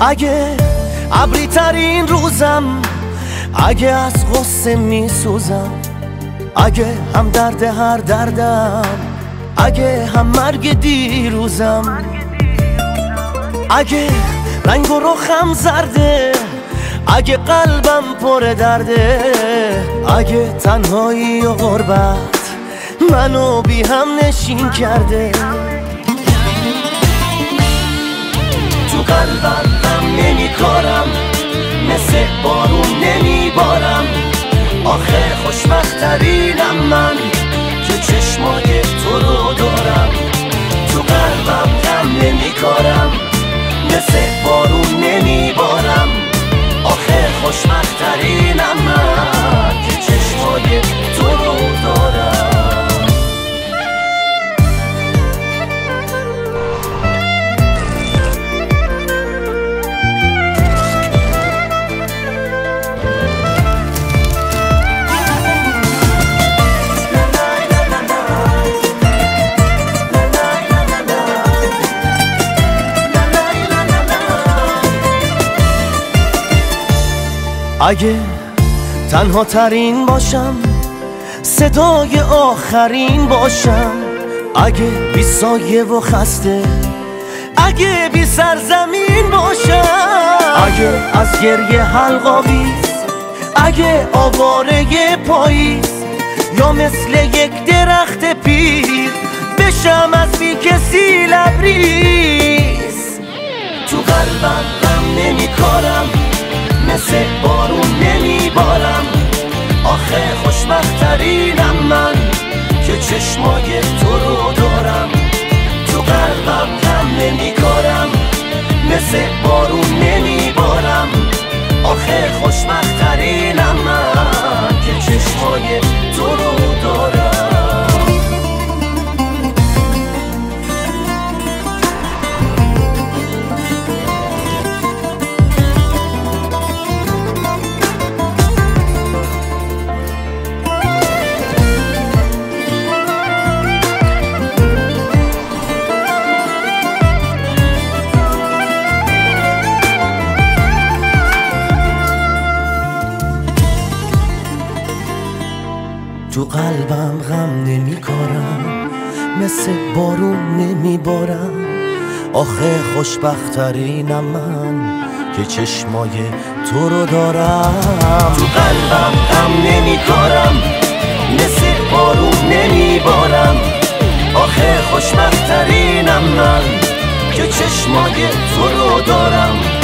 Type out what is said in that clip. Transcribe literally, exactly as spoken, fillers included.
اگه ابری ترین روزم، اگه از غصه میسوزم، اگه هم درد هر دردم، اگه هم مرگ دیروزم، اگه رنگ و رخم زرده، اگه قلبم پر درده، اگه تنهایی و غربت منو بی هم نشین کرده، تو قلبم هم نمی کارم، مثل بارون نمی بارم، آخه خوشبخترینم من که چشمای تو رو دارم، تو قلبم هم نمی کارم، مثل بارون نمی بارم، آخه خوشبخترینم من که چشمای تو رو دارم. اگه تنها ترین باشم، صدای آخرین باشم، اگه بی سایه و خسته، اگه بی سرزمین باشم، اگه از گریه حلق‌آویز، اگه آواره پاییز، یا مثل یک درخت پیر بشم از بی کسی لبریز، تو قلبم غم نمی‌کارم، مثل بارون نمی بارم، آخه خوشبخترینم من که چشمای تو رو دارم، تو قلبم غم نمی کارم، مثل بارون نمی بارم، آخه خوشبخترینم من که چشمای تو رو دارم. تو قلبم غم نمی کارم، مثل بارون نمی بارم، آخه خوشبخترینم من که چشمای تو رو دارم، تو قلبم غم نمی کارم، مثل بارون نمی بارم، آخه خوشبخترینم من که چشمای تو رو دارم،